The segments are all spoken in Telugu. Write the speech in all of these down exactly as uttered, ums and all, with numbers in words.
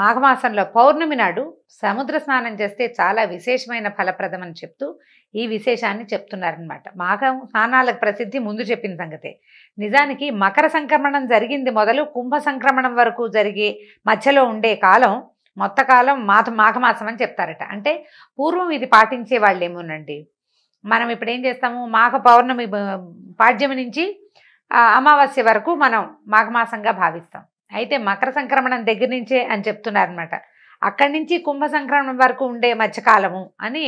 మాఘమాసంలో పౌర్ణమి నాడు సముద్ర స్నానం చేస్తే చాలా విశేషమైన ఫలప్రదమని చెప్తూ ఈ విశేషాన్ని చెప్తున్నారు అన్నమాట. మాఘ స్నానాలకు ప్రసిద్ధి ముందు చెప్పిన సంగతే. నిజానికి మకర సంక్రమణం జరిగింది మొదలు కుంభ సంక్రమణం వరకు జరిగే మధ్యలో ఉండే కాలం మొత్తకాలం మాఘ మాఘమాసం అని చెప్తారట. అంటే పూర్వం ఇది పాటించే వాళ్ళేమోనండి. మనం ఇప్పుడు ఏం చేస్తాము, మాఘ పౌర్ణమి పాడ్యమి నుంచి అమావాస్య వరకు మనం మాఘమాసంగా భావిస్తాం. అయితే మకర సంక్రమణం దగ్గర నుంచే అని చెప్తున్నారన్నమాట. అక్కడి నుంచి కుంభ సంక్రమణం వరకు ఉండే మధ్యకాలము అని.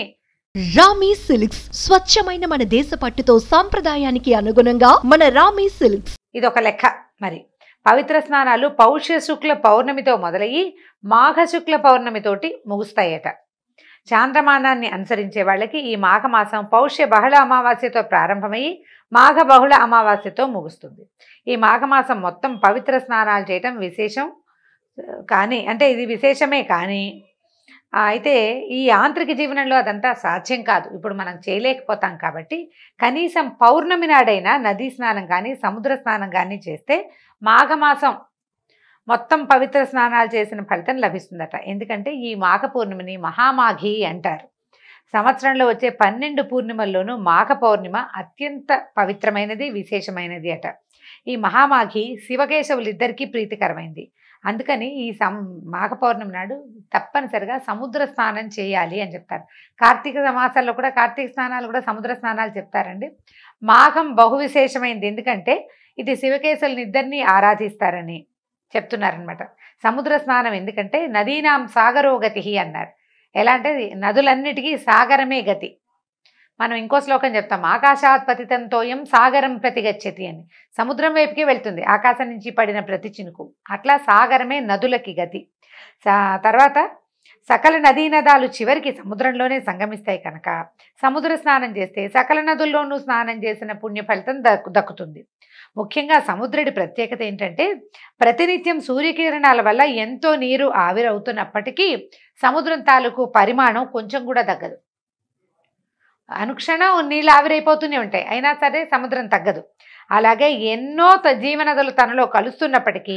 రామీ సిల్క్స్ స్వచ్ఛమైన మన దేశ పట్టుతో సాంప్రదాయానికి అనుగుణంగా మన రామీ సిల్క్స్. ఇది ఒక లెక్క. మరి పవిత్ర స్నానాలు పౌష్య శుక్ల పౌర్ణమితో మొదలయ్యి మాఘ శుక్ల పౌర్ణమితోటి ముగుస్తాయట. చాంద్రమానాన్ని అనుసరించే వాళ్ళకి ఈ మాఘమాసం పౌష్య బహుళ అమావాస్యతో ప్రారంభమయ్యి మాఘ బహుళ అమావాస్యతో ముగుస్తుంది. ఈ మాఘమాసం మొత్తం పవిత్ర స్నానాలు చేయటం విశేషం కానీ, అంటే ఇది విశేషమే కానీ, అయితే ఈ యాంత్రిక జీవనంలో అదంతా సాధ్యం కాదు. ఇప్పుడు మనం చేయలేకపోతాం కాబట్టి కనీసం పౌర్ణమి నాడైనా నదీ స్నానం కానీ సముద్ర స్నానం కానీ చేస్తే మాఘమాసం మొత్తం పవిత్ర స్నానాలు చేసిన ఫలితం లభిస్తుందట. ఎందుకంటే ఈ మాఘ పూర్ణిమని మహామాఘి అంటారు. సంవత్సరంలో వచ్చే పన్నెండు పూర్ణిమల్లోనూ మాఘ పౌర్ణిమ అత్యంత పవిత్రమైనది, విశేషమైనది అట. ఈ మహామాఘి శివకేశవులిద్దరికీ ప్రీతికరమైంది. అందుకని ఈ సం మాఘ పౌర్ణమి నాడు తప్పనిసరిగా సముద్ర స్నానం చేయాలి అని చెప్తారు. కార్తీక మాసాల్లో కూడా కార్తీక స్నానాలు కూడా సముద్ర స్నానాలు చెప్తారండి. మాఘం బహు విశేషమైంది, ఎందుకంటే ఇది శివకేశవులనిద్దరినీ ఆరాధిస్తారని చెప్తున్నారనమాట. సముద్ర స్నానం ఎందుకంటే నదీనాం సాగరో గతి అన్నారు. ఎలా అంటే నదులన్నిటికీ సాగరమే గతి. మనం ఇంకో శ్లోకం చెప్తాం, ఆకాశాత్ పతితం తోయం సాగరం ప్రతిగచ్చతి అని. సముద్రం వైపుకే వెళ్తుంది ఆకాశం నుంచి పడిన ప్రతి చినుకు. అట్లా సాగరమే నదులకి గతి. తర్వాత సకల నదీ నదాలు చివరికి సముద్రంలోనే సంగమిస్తాయి కనుక సముద్ర స్నానం చేస్తే సకల నదుల్లోనూ స్నానం చేసిన పుణ్య ఫలితం దక్కు దక్కుతుంది ముఖ్యంగా సముద్రుడి ప్రత్యేకత ఏంటంటే ప్రతినిత్యం సూర్యకిరణాల వల్ల ఎంతో నీరు ఆవిరవుతున్నప్పటికీ సముద్రం తాలూకు పరిమాణం కొంచెం కూడా తగ్గదు. అనుక్షణం నీళ్ళు ఆవిరైపోతూనే ఉంటాయి, అయినా సరే సముద్రం తగ్గదు. అలాగే ఎన్నో జీవనదులు తనలో కలుస్తున్నప్పటికీ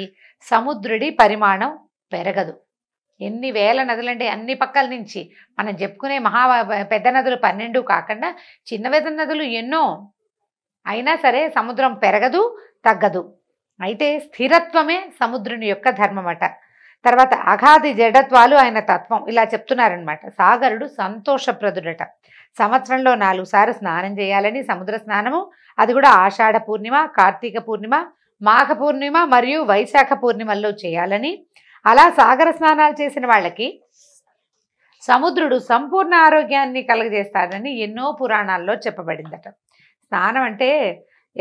సముద్రుడి పరిమాణం పెరగదు. ఎన్ని వేల నదులంటే అన్ని పక్కల నుంచి మనం చెప్పుకునే మహా పెద్ద నదులు పన్నెండు కాకుండా చిన్న పెద్ద నదులు ఎన్నో, అయినా సరే సముద్రం పెరగదు, తగ్గదు. అయితే స్థిరత్వమే సముద్రుని యొక్క ధర్మమట. తర్వాత అగాధి జడత్వాలు ఆయన తత్వం. ఇలా చెప్తున్నారనమాట. సాగరుడు సంతోషప్రదుడట. సంవత్సరంలో నాలుగు సార్లు స్నానం చేయాలని సముద్ర స్నానము, అది కూడా ఆషాఢ పూర్ణిమ, కార్తీక పూర్ణిమ, మాఘ పూర్ణిమ మరియు వైశాఖ పూర్ణిమల్లో చేయాలని. అలా సాగర స్నానాలు చేసిన వాళ్ళకి సముద్రుడు సంపూర్ణ ఆరోగ్యాన్ని కలుగజేస్తాడని ఎన్నో పురాణాల్లో చెప్పబడిందట. స్నానం అంటే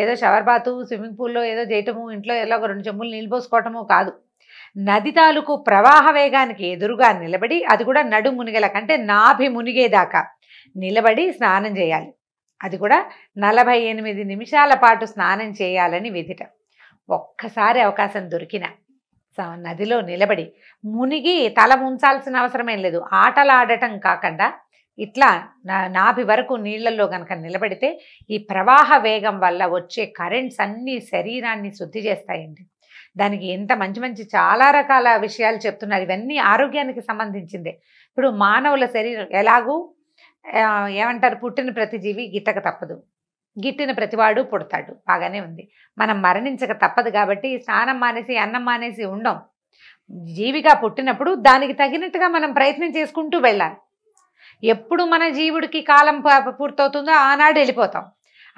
ఏదో షవర్ బాతు స్విమ్మింగ్ పూల్లో ఏదో చేయటము, ఇంట్లో ఏదో ఒక రెండు చెంబులు నీళ్ళు పోసుకోవటము కాదు. నది తాలూకు ప్రవాహ వేగానికి ఎదురుగా నిలబడి, అది కూడా నడు మునిగేలాగా, అంటే నాభి మునిగేదాకా నిలబడి స్నానం చేయాలి. అది కూడా నలభై ఎనిమిది నిమిషాల పాటు స్నానం చేయాలని విధిట. ఒక్కసారి అవకాశం దొరికిన నదిలో నిలబడి మునిగి తల ముంచాల్సిన అవసరమేం లేదు. ఆటలాడటం కాకుండా ఇట్లా నాభి వరకు నీళ్లలో కనుక నిలబడితే ఈ ప్రవాహ వేగం వల్ల వచ్చే కరెంట్స్ అన్నీ శరీరాన్ని శుద్ధి చేస్తాయండి. దానికి ఎంత మంచి మంచి చాలా రకాల విషయాలు చెప్తున్నారు. ఇవన్నీ ఆరోగ్యానికి సంబంధించిందే. ఇప్పుడు మానవుల శరీరం ఎలాగూ ఏమంటారు, పుట్టిన ప్రతి జీవి గిట్టక తప్పదు, గిట్టిన ప్రతివాడు పుడతాడు, బాగానే ఉంది. మనం మరణించక తప్పదు కాబట్టి స్నానం మానేసి అన్నం మానేసి ఉండం. జీవిగా పుట్టినప్పుడు దానికి తగినట్టుగా మనం ప్రయత్నం చేసుకుంటూ వెళ్ళాలి. ఎప్పుడు మన జీవుడికి కాలం పూర్తవుతుందో ఆనాడు వెళ్ళిపోతాం.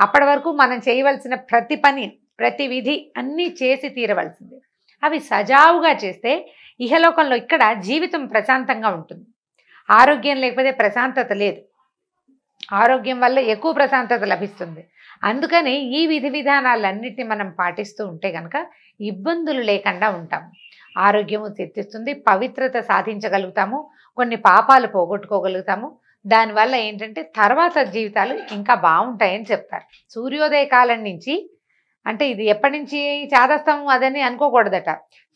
అప్పటి వరకు మనం చేయవలసిన ప్రతి పని, ప్రతి విధి అన్నీ చేసి తీరవలసింది. అవి సజావుగా చేస్తే ఇహలోకంలో ఇక్కడ జీవితం ప్రశాంతంగా ఉంటుంది. ఆరోగ్యం లేకపోతే ప్రశాంతత లేదు. ఆరోగ్యం వల్ల ఎక్కువ ప్రశాంతత లభిస్తుంది. అందుకని ఈ విధి విధానాలన్నింటినీ మనం పాటిస్తూ ఉంటే కనుక ఇబ్బందులు లేకుండా ఉంటాం, ఆరోగ్యము సిద్ధిస్తుంది, పవిత్రత సాధించగలుగుతాము, కొన్ని పాపాలు పోగొట్టుకోగలుగుతాము. దానివల్ల ఏంటంటే తర్వాత జీవితాలు ఇంకా బాగుంటాయని చెప్తారు. సూర్యోదయ కాలం నుంచి, అంటే ఇది ఎప్పటి నుంచి చాదస్తాము అదని అనుకోకూడదట.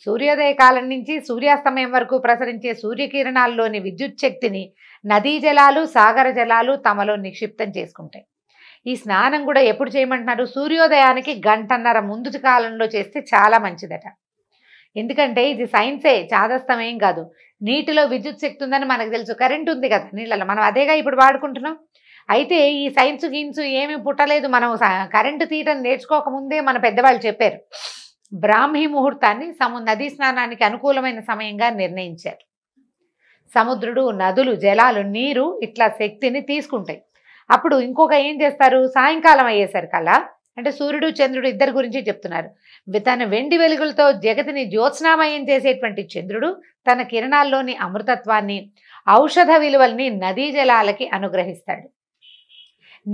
సూర్యోదయ కాలం నుంచి సూర్యాస్తమయం వరకు ప్రసరించే సూర్యకిరణాల్లోని విద్యుత్ శక్తిని నదీ జలాలు సాగర జలాలు తమలో నిక్షిప్తం చేసుకుంటాయి. ఈ స్నానం కూడా ఎప్పుడు చేయమంటున్నారు, సూర్యోదయానికి గంటన్నర ముందు కాలంలో చేస్తే చాలా మంచిదట. ఎందుకంటే ఇది సైన్సే చాదస్తం ఏం కాదు। నీటిలో విద్యుత్ శక్తి ఉందని మనకు తెలుసు, కరెంట్ ఉంది కదా నీళ్ళలో, మనం అదేగా ఇప్పుడు వాడుకుంటున్నాం। అయితే ఈ సైన్స్ గిన్స్ ఏమీ పుట్టలేదు, మనం కరెంట్ తీయటం నేర్చుకోక ముందే మన పెద్దవాళ్ళు చెప్పారు। బ్రాహ్మీ ముహూర్తాన్ని సము నదీ స్నానానికి అనుకూలమైన సమయంగా నిర్ణయించారు। సముద్రుడు, నదులు, జలాలు, నీరు ఇట్లా శక్తిని తీసుకుంటాయి। అప్పుడు ఇంకొక ఏం చేస్తారు, సాయంకాలం అయ్యేసరికల్లా, అంటే సూర్యుడు చంద్రుడు ఇద్దరు గురించి చెప్తున్నారు। తన వెండి వెలుగులతో జగతిని జ్యోత్స్నామయం చేసేటువంటి చంద్రుడు తన కిరణాల్లోని అమృతత్వాన్ని, ఔషధ విలువల్ని నదీ జలాలకి అనుగ్రహిస్తాడు।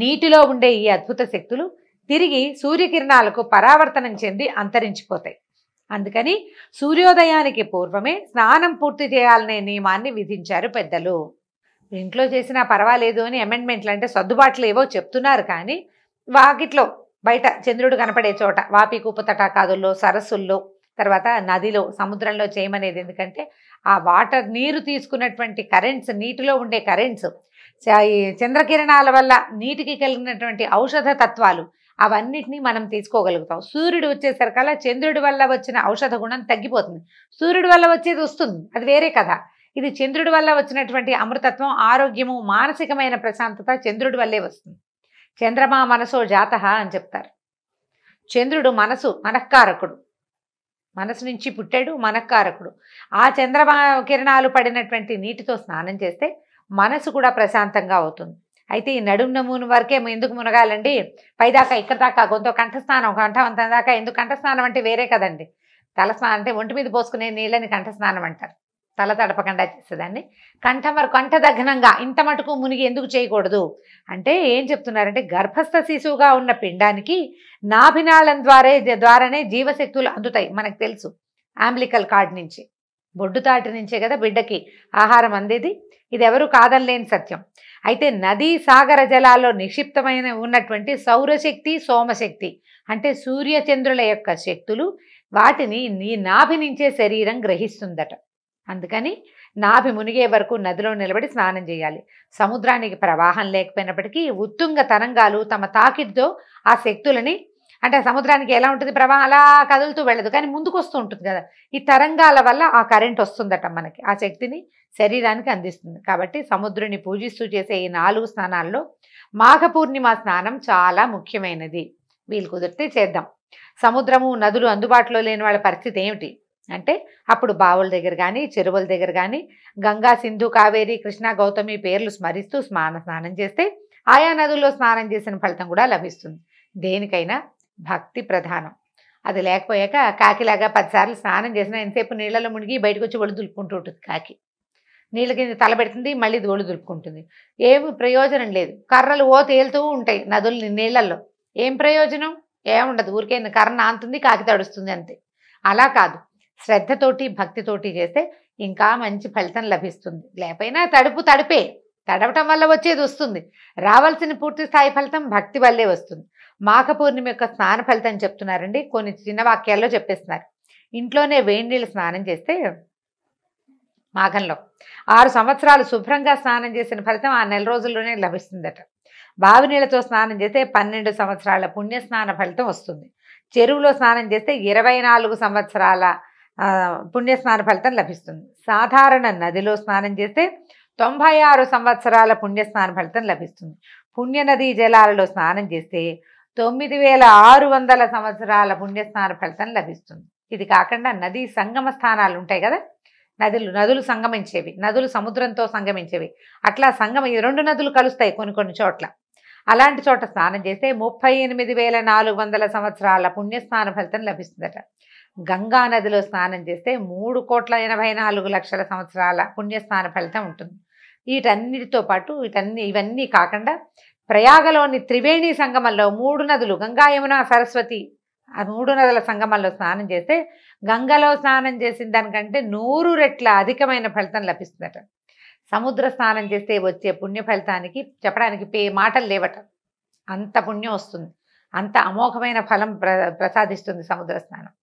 నీటిలో ఉండే ఈ అద్భుత శక్తులు తిరిగి సూర్యకిరణాలకు పరావర్తనం చెంది అంతరించిపోతాయి। అందుకని సూర్యోదయానికి పూర్వమే స్నానం పూర్తి చేయాలనే నియమాన్ని విధించారు పెద్దలు। ఇంట్లో చేసినా పర్వాలేదు అని అమెండ్మెంట్లు అంటే సర్దుబాట్లు ఏవో చెప్తున్నారు, కానీ వాకిట్లో బయట చంద్రుడు కనపడే చోట, వాపి కూప తటాకాదుల్లో, సరస్సుల్లో, తర్వాత నదిలో, సముద్రంలో చేయమనేది ఎందుకంటే ఆ వాటర్ నీరు తీసుకున్నటువంటి కరెంట్స్, నీటిలో ఉండే కరెంట్స్, చంద్రకిరణాల వల్ల నీటికి కలిగినటువంటి ఔషధ తత్వాలు అవన్నిటినీ మనం తీసుకోగలుగుతాం। సూర్యుడు వచ్చేసరికల్లా చంద్రుడి వల్ల వచ్చిన ఔషధ గుణం తగ్గిపోతుంది। సూర్యుడి వల్ల వచ్చేది వస్తుంది, అది వేరే కథ। ఇది చంద్రుడి వల్ల వచ్చినటువంటి అమృతత్వం, ఆరోగ్యము, మానసికమైన ప్రశాంతత చంద్రుడి వల్లే వస్తుంది। చంద్రమా మనసో జాత అని చెప్తారు। చంద్రుడు మనసు, మనఃకారకుడు, మనసు నుంచి పుట్టాడు, మనఃకారకుడు। ఆ చంద్రమా కిరణాలు పడినటువంటి నీటితో స్నానం చేస్తే మనసు కూడా ప్రశాంతంగా అవుతుంది। అయితే ఈ నడుము నమూను వరకే ఎందుకు మునగాలండి, పైదాకా ఇక్కడ దాకా, కొంత కంఠస్నానం, కంఠవంతం దాకా ఎందుకు? కంఠస్నానం అంటే వేరే కదండి, తలస్నానం అంటే ఒంటి మీద పోసుకునే నీళ్ళని కంఠస్నానం అంటారు, తల తడపకుండా చేసేదాన్ని। కంఠం వరకు, కంఠ దగ్నంగా ఇంత మటుకు మునిగి ఎందుకు చేయకూడదు అంటే ఏం చెప్తున్నారంటే, గర్భస్థ శిశువుగా ఉన్న పిండానికి నాభినాళం ద్వారా ద్వారానే జీవశక్తులు అందుతాయి। మనకు తెలుసు ఆంబ్లికల్ కార్డ్ నుంచి, బొడ్డుతాటి నుంచే కదా బిడ్డకి ఆహారం అందేది, ఇది ఎవరు కాదనలేని సత్యం। అయితే నదీ సాగర జలాల్లో నిక్షిప్తమైన ఉన్నటువంటి సౌరశక్తి, సోమశక్తి అంటే సూర్య చంద్రుల యొక్క శక్తులు, వాటిని నీ నాభి నుంచే శరీరం గ్రహిస్తుందట। అందుకని నాభి మునిగే వరకు నదిలో నిలబడి స్నానం చేయాలి। సముద్రానికి ప్రవాహం లేకపోయినప్పటికీ ఉత్తుంగ తరంగాలు తమ తాకిడితో ఆ శక్తులని, అంటే సముద్రానికి ఎలా ఉంటుంది, ప్రవాహం అలా కదులుతూ వెళ్ళదు కానీ ముందుకు వస్తూ ఉంటుంది కదా, ఈ తరంగాల వల్ల ఆ కరెంట్ వస్తుందట, మనకి ఆ శక్తిని శరీరానికి అందిస్తుంది। కాబట్టి సముద్రుని పూజిస్తూ చేసే ఈ నాలుగు స్నానాల్లో మాఘ పూర్ణిమ స్నానం చాలా ముఖ్యమైనది, వీలు కుదిరితే చేద్దాం। సముద్రము, నదులు అందుబాటులో లేని వాళ్ళ పరిస్థితి ఏమిటి అంటే అప్పుడు బావుల దగ్గర కానీ, చెరువుల దగ్గర కానీ గంగా, సింధు, కావేరి, కృష్ణా, గౌతమి పేర్లు స్మరిస్తూ స్నాన స్నానం చేస్తే ఆయా నదుల్లో స్నానం చేసిన ఫలితం కూడా లభిస్తుంది। దేనికైనా భక్తి ప్రధానం, అది లేకపోయాక కాకిలాగా పదిసార్లు స్నానం చేసినా ఎంతసేపు నీళ్ళలో మునిగి బయటకు వచ్చి ఒళ్ళు దులుపుకుంటూ ఉంటుంది కాకి, నీళ్ళ కింద తలబెడుతుంది, మళ్ళీ ఒళ్ళు దులుపుకుంటుంది, ఏమి ప్రయోజనం లేదు। కర్రలు ఓ తేలుతూ ఉంటాయి నదులు నీళ్ళల్లో, ఏం ప్రయోజనం, ఏముండదు, ఊరికే కర్ర ఆంతుంది, కాకి తడుస్తుంది అంతే। అలా కాదు, శ్రద్ధతోటి భక్తితోటి చేస్తే ఇంకా మంచి ఫలితం లభిస్తుంది। లేకపోయినా తడుపు తడిపే, తడవటం వల్ల వచ్చేది వస్తుంది, రావాల్సిన పూర్తి స్థాయి ఫలితం భక్తి వల్లే వస్తుంది। మాఘ పూర్ణిమ యొక్క స్నాన ఫలితం చెప్తున్నారండి, కొన్ని చిన్న వాక్యాల్లో చెప్పేస్తున్నారు। ఇంట్లోనే వేడి నీళ్ళు స్నానం చేస్తే మాఘంలో ఆరు సంవత్సరాలు శుభ్రంగా స్నానం చేసిన ఫలితం ఆ నెల రోజుల్లోనే లభిస్తుందట। బావి నీళ్ళతో స్నానం చేస్తే పన్నెండు సంవత్సరాల పుణ్యస్నాన ఫలితం వస్తుంది। చెరువులో స్నానం చేస్తే ఇరవై నాలుగు సంవత్సరాల పుణ్యస్నాన ఫలితం లభిస్తుంది। సాధారణ నదిలో స్నానం చేస్తే తొంభై ఆరు సంవత్సరాల పుణ్యస్నాన ఫలితం లభిస్తుంది। పుణ్యనదీ జలాలలో స్నానం చేస్తే తొమ్మిది వేల ఆరు వందల సంవత్సరాల పుణ్యస్నాన ఫలితం లభిస్తుంది। ఇది కాకుండా నదీ సంగమ స్థానాలు ఉంటాయి కదా, నదులు నదులు సంగమించేవి, నదులు సముద్రంతో సంగమించేవి, అట్లా సంగమ ఈ రెండు నదులు కలుస్తాయి కొన్ని కొన్ని చోట్ల, అలాంటి చోట స్నానం చేస్తే ముప్పై ఎనిమిది వేల నాలుగు వందల సంవత్సరాల పుణ్యస్నాన ఫలితం లభిస్తుందట। గంగా నదిలో స్నానం చేస్తే మూడు కోట్ల ఎనభై నాలుగు లక్షల సంవత్సరాల పుణ్యస్నాన ఫలితం ఉంటుంది। వీటన్నిటితో పాటు వీటన్ని ఇవన్నీ కాకుండా ప్రయాగలోని త్రివేణి సంగమంలో మూడు నదులు గంగా, యమున, సరస్వతి, ఆ మూడు నదుల సంగమంలో స్నానం చేస్తే గంగలో స్నానం చేసిన దానికంటే నూరు రెట్ల అధికమైన ఫలితం లభిస్తుందట। సముద్ర స్నానం చేస్తే వచ్చే పుణ్య ఫలితానికి చెప్పడానికి పే మాటలు లేవట, అంత పుణ్యం వస్తుంది, అంత అమోఘమైన ఫలం ప్ర ప్రసాదిస్తుంది సముద్ర స్నానం।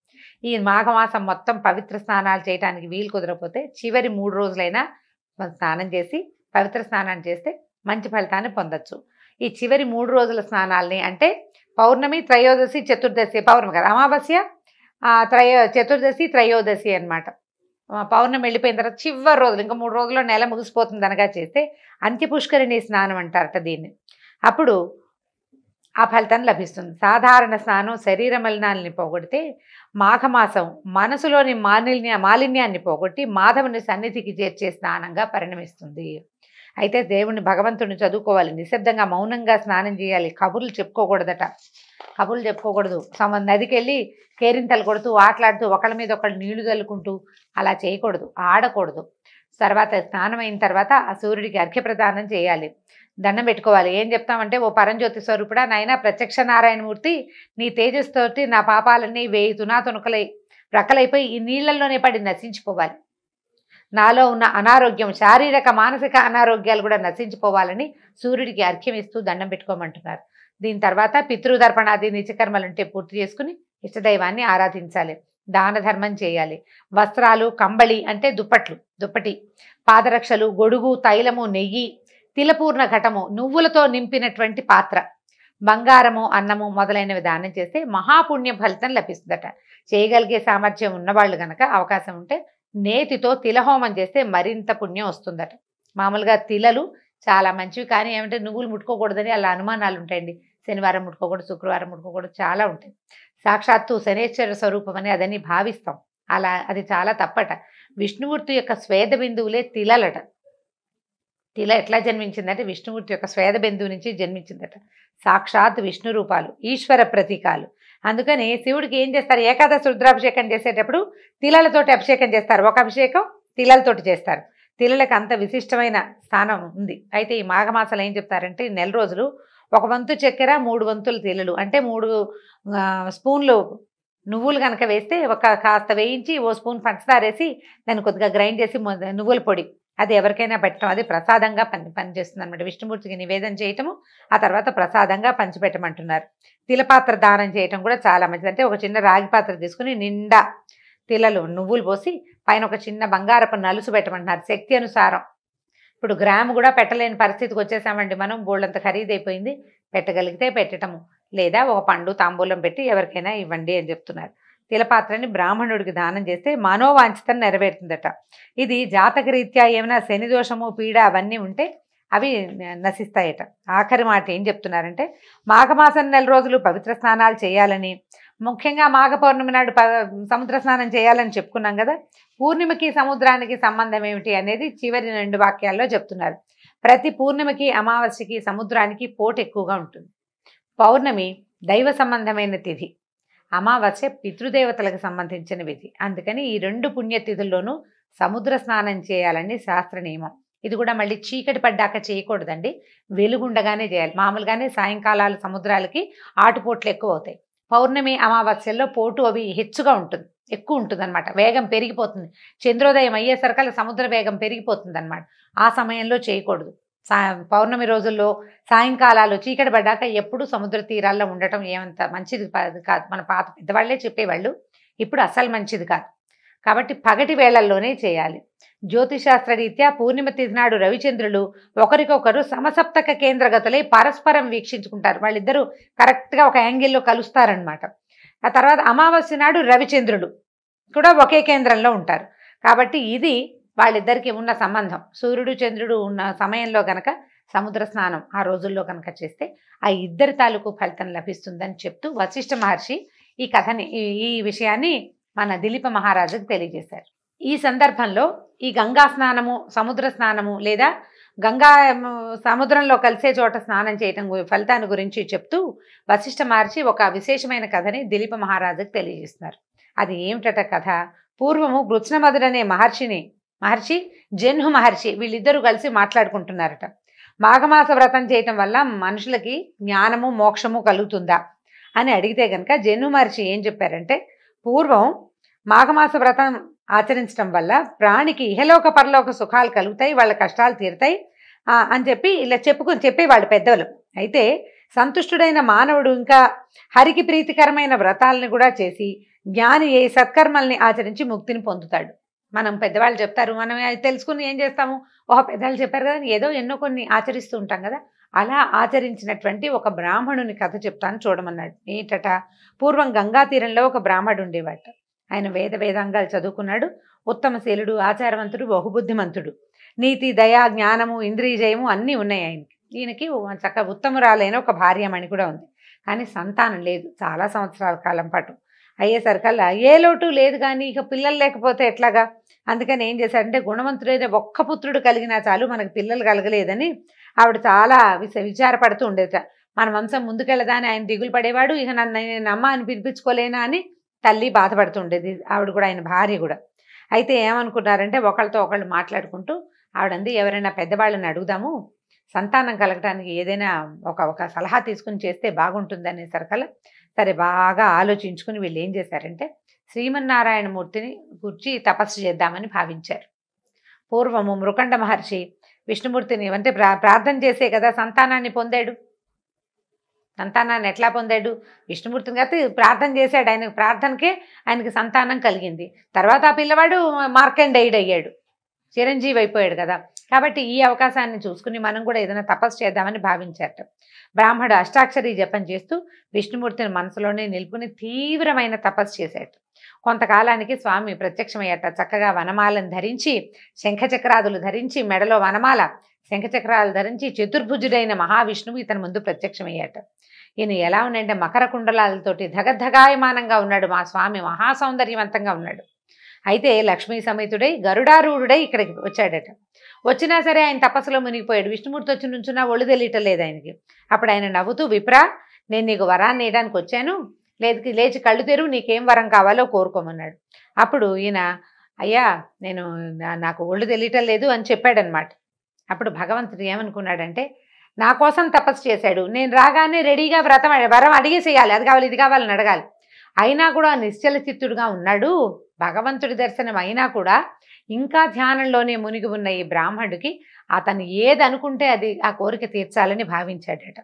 ఈ మాఘమాసం మొత్తం పవిత్ర స్నానాలు చేయడానికి వీలు కుదరకపోతే చివరి మూడు రోజులైనా స్నానం చేసి పవిత్ర స్నానాన్ని చేస్తే మంచి ఫలితాన్ని పొందొచ్చు। ఈ చివరి మూడు రోజుల స్నానాలని అంటే పౌర్ణమి, త్రయోదశి, చతుర్దశి, పౌర్ణమి కదా అమావాస్య, त्रयो चतुर्दशि त्रयोदशि अन्नमाट पौर्णमी వెళ్ళిపోయిన తర్వాత చివరి రోజులు ఇంకా మూడు రోజుల్లో నెల ముగిసిపోతుంది అనగా చేస్తే అంత్య పుష్కరిణి స్నానం అంటారట దీన్ని. అప్పుడు ఆ ఫలితం లభిస్తుంది. సాధారణ స్నానం శరీర మలినాల్ని పోగొడితే మాఘమాసం మనసులోని మాలిన్య మాలిన్యాన్ని పోగొట్టి మాధవుని సన్నిధికి చేర్చే స్నానంగా పరిణమిస్తుంది. అయితే దేవుని భగవంతుని చదువుకోవాలి, నిశ్శబ్దంగా మౌనంగా స్నానం చేయాలి, కబుర్లు చెప్పుకోకూడదట. కబుర్లు చెప్పుకోకూడదు, సమ నదికి వెళ్ళి కేరింతలు కొడుతూ ఆటలాడుతూ ఒకళ్ళ మీద ఒకళ్ళు నీళ్లు చల్లుకుంటూ అలా చేయకూడదు, ఆడకూడదు. తర్వాత స్నానం అయిన తర్వాత ఆ సూర్యుడికి అర్ఘ్యప్రదానం చేయాలి, దండం పెట్టుకోవాలి. ఏం చెప్తామంటే, ఓ పరంజ్యోతి స్వరూపుడా నాయన, ప్రత్యక్ష నారాయణమూర్తి, నీ తేజస్సుతోటి నా పాపాలన్నీ వేయి తునా తునకలై రకలైపోయి ఈ నీళ్లలోనే పడి నశించిపోవాలి, నాలో ఉన్న అనారోగ్యం శారీరక మానసిక అనారోగ్యాలు కూడా నశించిపోవాలని సూర్యుడికి అర్ఘ్యం ఇస్తూ దండం పెట్టుకోమంటున్నారు. దీని తర్వాత పితృదర్పణాది నిత్యకర్మలుంటే పూర్తి చేసుకుని ఇష్టదైవాన్ని ఆరాధించాలి, దాన ధర్మం చేయాలి. వస్త్రాలు కంబళి అంటే దుప్పట్లు దుప్పటి, పాదరక్షలు, గొడుగు, తైలము, నెయ్యి, తిలపూర్ణ ఘటము నువ్వులతో నింపినటువంటి పాత్ర, బంగారము, అన్నము మొదలైనవి దానం చేస్తే మహాపుణ్య ఫలితం లభిస్తుందట. చేయగలిగే సామర్థ్యం ఉన్నవాళ్ళు కనుక అవకాశం ఉంటే నేతితో తిలహోమం చేస్తే మరింత పుణ్యం వస్తుందట. మామూలుగా తిలలు చాలా మంచివి, కానీ ఏమంటే నువ్వులు ముట్టుకోకూడదని అలా అనుమానాలు ఉంటాయండి. శనివారం ముట్టుకోకూడదు, శుక్రవారం ముట్టుకోకూడదు, చాలా ఉంటాయి. సాక్షాత్తు శనేశ్వర స్వరూపం అని అదని భావిస్తాం, అలా అది చాలా తప్పట. విష్ణుమూర్తి యొక్క స్వేద బిందువులే తిలలట. తిల ఎట్లా జన్మించిందంటే విష్ణుమూర్తి యొక్క స్వేద బిందువు నుంచి జన్మించిందట. సాక్షాత్ విష్ణు రూపాలు, ఈశ్వర ప్రతీకాలు. అందుకని శివుడికి ఏం చేస్తారు, ఏకాదశి రుద్రాభిషేకం చేసేటప్పుడు తిలలతోటి అభిషేకం చేస్తారు, ఒక అభిషేకం తిలలతోటి చేస్తారు. తిలలకు అంత విశిష్టమైన స్థానం ఉంది. అయితే ఈ మాఘమాసాలు ఏం చెప్తారంటే, నెల రోజులు ఒక వంతు చక్కెర, మూడు వంతులు తిలలు, అంటే మూడు స్పూన్లు నువ్వులు కనుక వేస్తే ఒక కాస్త వేయించి ఓ స్పూన్ పంచదార వేసి దాన్ని కొద్దిగా గ్రైండ్ చేసి నువ్వుల పొడి అది ఎవరికైనా పెట్టడం, అది ప్రసాదంగా పని పనిచేస్తుంది అనమాట. విష్ణుమూర్తికి నివేదన చేయటము, ఆ తర్వాత ప్రసాదంగా పంచిపెట్టమంటున్నారు. తిలపాత్ర దానం చేయటం కూడా చాలా మంచిది. అంటే ఒక చిన్న రాగి పాత్ర తీసుకుని నిండా తిలలు నువ్వులు పోసి పైన ఒక చిన్న బంగారపు నలుసు పెట్టమంటున్నారు, శక్తి అనుసారం. ఇప్పుడు గ్రాము కూడా పెట్టలేని పరిస్థితికి వచ్చేసామండి మనం, బోళ్ళంత ఖరీదైపోయింది. పెట్టగలిగితే పెట్టటము, లేదా ఒక పండు తాంబూలం పెట్టి ఎవరికైనా ఇవ్వండి అని చెప్తున్నారు. తిలపాత్రని బ్రాహ్మణుడికి దానం చేస్తే మనోవాంఛితం నెరవేరుతుందట. ఇది జాతక రీత్యా ఏమైనా శని దోషము, పీడ అవన్నీ ఉంటే అవి నశిస్తాయట. ఆఖరి మాట ఏం చెప్తున్నారంటే, మాఘమాసం నెల రోజులు పవిత్ర స్నానాలు చేయాలని, ముఖ్యంగా మాఘ పౌర్ణమి నాడు సముద్ర స్నానం చేయాలని చెప్పుకున్నాం కదా. పూర్ణిమకి సముద్రానికి సంబంధం ఏమిటి అనేది చివరి రెండు వాక్యాల్లో చెప్తున్నారు. ప్రతి పూర్ణిమకి అమావాస్యకి సముద్రానికి పోటు ఎక్కువగా ఉంటుంది. పౌర్ణమి దైవ సంబంధమైన తిథి, అమావాస్య పితృదేవతలకు సంబంధించిన విధి. అందుకని ఈ రెండు పుణ్యతిథుల్లోనూ సముద్ర స్నానం చేయాలని శాస్త్ర నియమం. ఇది కూడా మళ్ళీ చీకటి పడ్డాక చేయకూడదండి, వెలుగుండగానే చేయాలి. మామూలుగానే సాయంకాలాలు సముద్రాలకి ఆటుపోట్లు ఎక్కువ అవుతాయి. పౌర్ణమి అమావాస్యల్లో పోటు అవి హెచ్చుగా ఉంటుంది, ఎక్కువ ఉంటుంది అనమాట, వేగం పెరిగిపోతుంది. చంద్రోదయం అయ్యేసరికల సముద్ర వేగం పెరిగిపోతుంది అనమాట. ఆ సమయంలో చేయకూడదు. సా పౌర్ణమి రోజుల్లో సాయంకాలాలు చీకటి పడ్డాక ఎప్పుడు సముద్ర తీరాల్లో ఉండటం ఏమంత మంచిది కాదు. మన పాత పెద్దవాళ్లే చెప్పేవాళ్ళు, ఇప్పుడు అసలు మంచిది కాదు. కాబట్టి పగటి వేళల్లోనే చేయాలి. జ్యోతిశాస్త్ర రీత్యా పూర్ణిమ తిథి నాడు రవిచంద్రులు ఒకరికొకరు సమసప్తక కేంద్రగతులై పరస్పరం వీక్షించుకుంటారు. వాళ్ళిద్దరూ కరెక్ట్గా ఒక యాంగిల్లో కలుస్తారనమాట. ఆ తర్వాత అమావాస్య నాడు రవిచంద్రులు కూడా ఒకే కేంద్రంలో ఉంటారు. కాబట్టి ఇది వాళ్ళిద్దరికీ ఉన్న సంబంధం. సూర్యుడు చంద్రుడు ఉన్న సమయంలో కనుక సముద్ర స్నానం ఆ రోజుల్లో కనుక చేస్తే ఆ ఇద్దరి తాలూకు ఫలితం లభిస్తుందని చెప్తూ వశిష్ఠ మహర్షి ఈ కథని ఈ విషయాన్ని మన దిలీప మహారాజుకు తెలియజేశారు. ఈ సందర్భంలో ఈ గంగా స్నానము, సముద్ర స్నానము, లేదా గంగా సముద్రంలో కలిసే చోట స్నానం చేయటం ఫలితాన్ని గురించి చెప్తూ వశిష్ఠ మహర్షి ఒక విశేషమైన కథని దిలీప మహారాజుకు తెలియజేస్తున్నారు. అది ఏమిటట కథ, పూర్వము గృత్స్నమదుడనే మహర్షిని మహర్షి జన్హు మహర్షి వీళ్ళిద్దరూ కలిసి మాట్లాడుకుంటున్నారట. మాఘమాస వ్రతం చేయటం వల్ల మనుషులకి జ్ఞానము మోక్షము కలుగుతుందా అని అడిగితే కనుక జన్హు మహర్షి ఏం చెప్పారంటే, పూర్వం మాఘమాస వ్రతం ఆచరించడం వల్ల ప్రాణికి ఇహలోక పరలోక సుఖాలు కలుగుతాయి, వాళ్ళ కష్టాలు తీరుతాయి అని చెప్పి ఇలా చెప్పుకుని చెప్పేవాళ్ళు పెద్దవాళ్ళు. అయితే సంతుష్టుడైన మానవుడు ఇంకా హరికి ప్రీతికరమైన వ్రతాలను కూడా చేసి జ్ఞాని ఏ సత్కర్మల్ని ఆచరించి ముక్తిని పొందుతాడు. మనం పెద్దవాళ్ళు చెప్తారు, మనం తెలుసుకుని ఏం చేస్తాము, ఓహో పెద్దవాళ్ళు చెప్పారు కదా ఏదో ఎన్నో కొన్ని ఆచరిస్తూ ఉంటాం కదా, అలా ఆచరించినటువంటి ఒక బ్రాహ్మణుని కథ చెప్తాను చూడమన్నాడు. ఏటట, పూర్వం గంగా తీరంలో ఒక బ్రాహ్మణుడు ఉండేవాడు. ఆయన వేద వేదాంగాలు చదువుకున్నాడు. ఉత్తమశీలుడు, ఆచారవంతుడు, బహుబుద్ధిమంతుడు. నీతి, దయా, జ్ఞానము, ఇంద్రియజయము అన్నీ ఉన్నాయి ఆయనకి. ఈయనకి చక్క ఉత్తమురాలైన ఒక భార్యమణి కూడా ఉంది. కానీ సంతానం లేదు చాలా సంవత్సరాల కాలం పాటు. అయ్యేసరికల్లా ఏ లోటు లేదు, కానీ ఇక పిల్లలు లేకపోతే ఎట్లాగా? అందుకని ఏం చేశాడంటే, గుణవంతుడైన ఒక్క పుత్రుడు కలిగినా చాలు, మనకు పిల్లలు కలగలేదని ఆవిడ చాలా విచారపడుతూ ఉండేట. మన వంశం ముందుకెళ్ళదాని ఆయన దిగులు పడేవాడు. ఇక నన్ను నేను అమ్మ అని పిలిపించుకోలేనా అని తల్లి బాధపడుతూ ఉండేది. ఆవిడ కూడా, ఆయన భార్య కూడా. అయితే ఏమనుకున్నారంటే, ఒకళ్ళతో ఒకళ్ళు మాట్లాడుకుంటూ ఆవిడంది, ఎవరైనా పెద్దవాళ్ళని అడుగుదాము, సంతానం కలగడానికి ఏదైనా ఒక ఒక సలహా తీసుకుని చేస్తే బాగుంటుందనే సరికల్లా సరే బాగా ఆలోచించుకుని వీళ్ళు ఏం చేశారంటే, శ్రీమన్నారాయణమూర్తిని గురించి తపస్సు చేద్దామని భావించారు. పూర్వము మృకండ మహర్షి విష్ణుమూర్తిని అంటే ప్రార్థన చేసే కదా సంతానాన్ని పొందాడు. సంతానాన్ని ఎట్లా పొందాడు? విష్ణుమూర్తిని కాదు, ప్రార్థన చేశాడు. ఆయనకు ప్రార్థనకే ఆయనకి సంతానం కలిగింది. తర్వాత ఆ పిల్లవాడు మార్కండేయుడు అయ్యాడు, చిరంజీవి అయిపోయాడు కదా. కాబట్టి ఈ అవకాశాన్ని చూసుకుని మనం కూడా ఏదైనా తపస్సు చేద్దామని భావించారట. బ్రాహ్మడు అష్టాక్షరి జపం చేస్తూ విష్ణుమూర్తిని మనసులోనే నిలుపుని తీవ్రమైన తపస్సు చేశాడు. కొంతకాలానికి స్వామి ప్రత్యక్షమయ్యాట. చక్కగా వనమాలను ధరించి, శంఖచక్రాదులు ధరించి, మెడలో వనమాల, శంఖచక్రాలు ధరించి చతుర్భుజుడైన మహావిష్ణువు ఇతని ముందు ప్రత్యక్షమయ్యాట. ఈయన ఎలా ఉన్నాడంటే, మకర కుండలాలతోటి ధగధగాయమానంగా ఉన్నాడు. మా స్వామి మహాసౌందర్యవంతంగా ఉన్నాడు. అయితే లక్ష్మీ సమేతుడై గరుడారూఢుడై ఇక్కడికి వచ్చాడట. వచ్చినా సరే ఆయన తపస్సులో మునిగిపోయాడు. విష్ణుమూర్తి వచ్చి నుంచున్నా ఒళ్ళు తెలియటలేదు ఆయనకి. అప్పుడు ఆయన నవ్వుతూ, విప్రా, నేను నీకు వరాన్ని వేయడానికి వచ్చాను, లేదు లేచి కళ్ళు తెరువు, నీకేం వరం కావాలో కోరుకోమన్నాడు. అప్పుడు ఈయన, అయ్యా నేను నాకు ఒళ్ళు తెలియటం లేదు అని చెప్పాడనమాట. అప్పుడు భగవంతుడు ఏమనుకున్నాడంటే, నా కోసం తపస్సు చేశాడు, నేను రాగానే రెడీగా వ్రతం వరం అడిగేసేయాలి, అది కావాలి ఇది కావాలని అడగాలి. అయినా కూడా నిశ్చల చిత్తుడుగా ఉన్నాడు. భగవంతుడి దర్శనం అయినా కూడా ఇంకా ధ్యానంలోనే మునిగి ఉన్న ఈ బ్రాహ్మణుడికి అతను ఏదనుకుంటే అది ఆ కోరిక తీర్చాలని భావించాడట.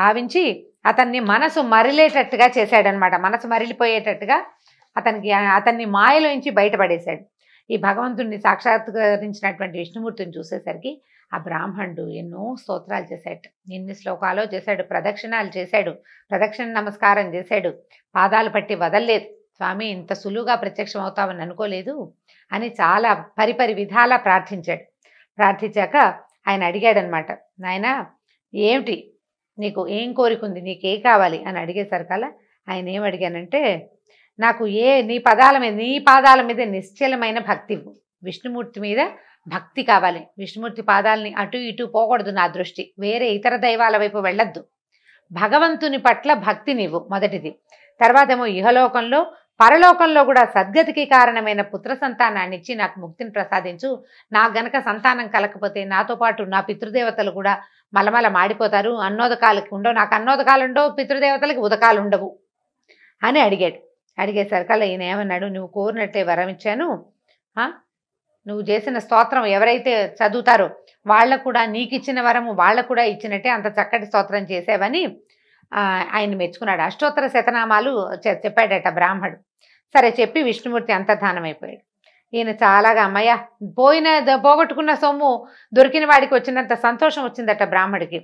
భావించి అతన్ని మనసు మరిలేటట్టుగా చేశాడనమాట. మనసు మరిలిపోయేటట్టుగా అతనికి అతన్ని మాయలోంచి బయటపడేశాడు. ఈ భగవంతుడిని సాక్షాత్కరించినటువంటి విష్ణుమూర్తిని చూసేసరికి ఆ బ్రాహ్మణుడు ఎన్నో స్తోత్రాలు చేశాడు, ఎన్ని శ్లోకాలు చేశాడు, ప్రదక్షిణాలు చేశాడు, ప్రదక్షిణ నమస్కారం చేశాడు, పాదాలు పట్టి వదల్లేదు. స్వామి, ఇంత సులువుగా ప్రత్యక్షం అవుతామని అనుకోలేదు అని చాలా పరిపరి విధాలా ప్రార్థించాడు. ప్రార్థించాక ఆయన అడిగాడనమాట, నాయన ఏమిటి నీకు ఏం కోరిక ఉంది, నీకే కావాలి అని అడిగేసరికల్లా ఆయన ఏం అడిగానంటే, నాకు ఏ నీ పదాల మీద నీ పాదాల మీద నిశ్చలమైన భక్తి, విష్ణుమూర్తి మీద భక్తి కావాలి, విష్ణుమూర్తి పాదాలని అటు ఇటు పోకూడదు, నా దృష్టి వేరే ఇతర దైవాల వైపు వెళ్ళొద్దు, భగవంతుని పట్ల భక్తి నీవు మొదటిది, తర్వాత ఏమో ఇహలోకంలో పరలోకంలో కూడా సద్గతికి కారణమైన పుత్ర సంతానాన్ని ఇచ్చి నాకు ముక్తిని ప్రసాదించు, నా గనక సంతానం కలకపోతే నాతో పాటు నా పితృదేవతలు కూడా మలమల మాడిపోతారు, అన్నోదకాలకు ఉండవు, నాకు అన్నోదకాలు ఉండవు, పితృదేవతలకు ఉదకాలు ఉండవు అని అడిగాడు. అడిగేసరికల్లా ఈయన ఏమన్నాడు, నువ్వు కోరినట్టే వరం ఇచ్చాను, నువ్వు చేసిన స్తోత్రం ఎవరైతే చదువుతారో వాళ్ళకు కూడా నీకు ఇచ్చిన వరము వాళ్ళకు కూడా ఇచ్చినట్టే అంత చక్కటి స్తోత్రం చేసేవని ఆయన మెచ్చుకున్నాడు. అష్టోత్తర శతనామాలు చెప్పాడట బ్రాహ్మడు. సరే చెప్పి విష్ణుమూర్తి అంతర్ధానం అయిపోయాడు. ఈయన చాలాగా, అమ్మయ్య పోయిన పోగొట్టుకున్న సొమ్ము దొరికిన వాడికి వచ్చినంత సంతోషం వచ్చిందట బ్రాహ్మడికి.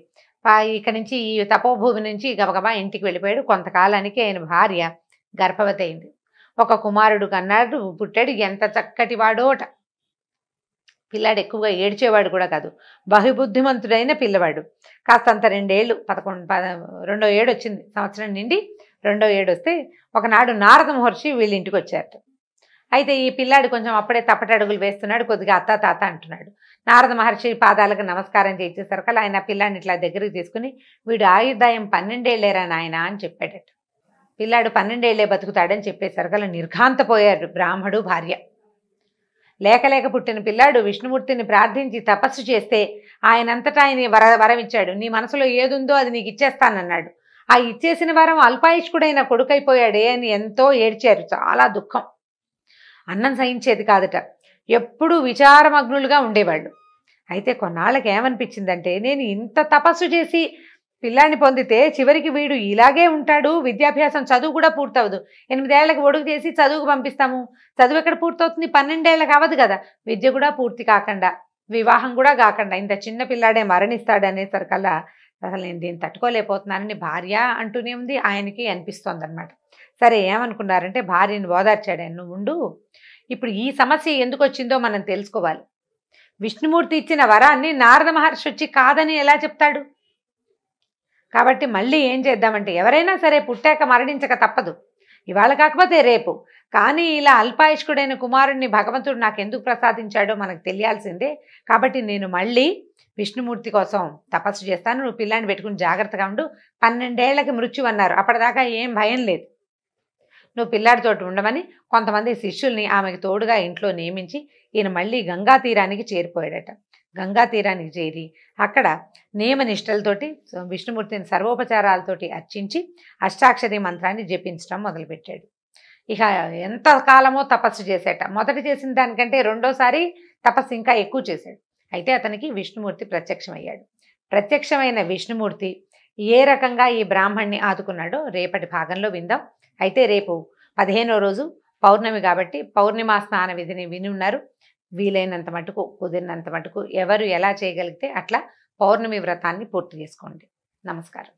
ఇక నుంచి ఈ తపోభూమి నుంచి గబగబా ఇంటికి వెళ్ళిపోయాడు. కొంతకాలానికి ఆయన భార్య గర్భవతి అయింది. ఒక కుమారుడు కన్నాడు, పుట్టాడు. ఎంత చక్కటి వాడోట! పిల్లాడు ఎక్కువగా ఏడ్చేవాడు కూడా కాదు, బహుబుద్ధిమంతుడైన పిల్లవాడు. కాస్తంత రెండేళ్ళు, పదకొండు పద రెండో ఏడు వచ్చింది సంవత్సరం నిండి రెండో ఏడు వస్తే ఒకనాడు నారద మహర్షి వీళ్ళ ఇంటికి వచ్చారట. అయితే ఈ పిల్లాడు కొంచెం అప్పుడే తప్పటడుగులు వేస్తున్నాడు, కొద్దిగా అత్త తాత అంటున్నాడు. నారద మహర్షి పాదాలకు నమస్కారం చేసేసరికి ఆయన పిల్లాడిని ఇట్లా దగ్గరికి తీసుకుని, వీడు ఆయుర్దాయం పన్నెండేళ్ళేరా నాయన అని చెప్పాడట. పిల్లాడు పన్నెండేళ్లే బతుకుతాడని చెప్పేసరికి నిర్ఘాంతపోయారు బ్రాహ్మడు భార్య. లేకలేక పుట్టిన పిల్లాడు విష్ణుమూర్తిని ప్రార్థించి తపస్సు చేస్తే ఆయనంతటా ఆయన వర వరం ఇచ్చాడు. నీ మనసులో ఏదుందో అది నీకు ఇచ్చేస్తానన్నాడు. ఆ ఇచ్చేసిన వరం అల్పాయుష్కుడైన కొడుకైపోయాడే అని ఎంతో ఏడ్చారు. చాలా దుఃఖం, అన్నం సహించేది కాదట, ఎప్పుడూ విచారమగ్నులుగా ఉండేవాళ్ళు. అయితే కొన్నాళ్ళకి ఏమనిపించిందంటే, నేను ఇంత తపస్సు చేసి పిల్లాన్ని పొందితే చివరికి వీడు ఇలాగే ఉంటాడు, విద్యాభ్యాసం చదువు కూడా పూర్తవదు, ఎనిమిదేళ్లకు ఒడుగు చేసి చదువుకు పంపిస్తాము, చదువు ఎక్కడ పూర్తవుతుంది, పన్నెండేళ్ళకి అవ్వదు కదా, విద్య కూడా పూర్తి కాకుండా వివాహం కూడా కాకుండా ఇంత చిన్న పిల్లాడే మరణిస్తాడనేసరికల్లా అసలు నేను దీన్ని తట్టుకోలేకపోతున్నానని భార్య అంటూనే ఉంది. ఆయనకి అనిపిస్తోందన్నమాట. సరే ఏమనుకున్నారంటే భార్యని ఓదార్చాడు, నువ్వు ఉండు, ఇప్పుడు ఈ సమస్య ఎందుకు వచ్చిందో మనం తెలుసుకోవాలి. విష్ణుమూర్తి ఇచ్చిన వరాన్ని నారద మహర్షి వచ్చి కాదని ఎలా చెప్తాడు? కాబట్టి మళ్ళీ ఏం చేద్దామంటే ఎవరైనా సరే పుట్టాక మరణించక తప్పదు, ఇవాళ కాకపోతే రేపు. కానీ ఇలా అల్పాయుష్కుడైన కుమారుణ్ణి భగవంతుడు నాకు ఎందుకు ప్రసాదించాడో మనకు తెలియాల్సిందే. కాబట్టి నేను మళ్ళీ విష్ణుమూర్తి కోసం తపస్సు చేస్తాను, నువ్వు పిల్లాన్ని పెట్టుకుని జాగ్రత్తగా ఉండు. పన్నెండేళ్లకి మృత్యు అన్నారు, అప్పటిదాకా ఏం భయం లేదు, నువ్వు పిల్లాడితోటి ఉండమని కొంతమంది శిష్యుల్ని ఆమెకు తోడుగా ఇంట్లో నియమించి ఈయన మళ్ళీ గంగా తీరానికి చేరిపోయాడట. గంగా తీరానికి చేరి అక్కడ నియమనిష్టలతోటి విష్ణుమూర్తిని సర్వోపచారాలతోటి అర్చించి అష్టాక్షరి మంత్రాన్ని జపించడం మొదలుపెట్టాడు. ఇక ఎంత కాలమో తపస్సు చేసేట. మొదట చేసిన దానికంటే రెండోసారి తపస్సు ఇంకా ఎక్కువ చేశాడు. అయితే అతనికి విష్ణుమూర్తి ప్రత్యక్షమయ్యాడు. ప్రత్యక్షమైన విష్ణుమూర్తి ఏ రకంగా ఈ బ్రాహ్మణ్ణి ఆదుకున్నాడో రేపటి భాగంలో విందాం. అయితే రేపు పదిహేనో రోజు పౌర్ణమి కాబట్టి పౌర్ణిమా స్నాన విధిని విని ఉన్నారు. వీలైనంత మటుకు కుదిరినంత మటుకు ఎవరు ఎలా చేయగలిగితే అట్లా పౌర్ణమి వ్రతాన్ని పూర్తి చేసుకోండి. నమస్కారం.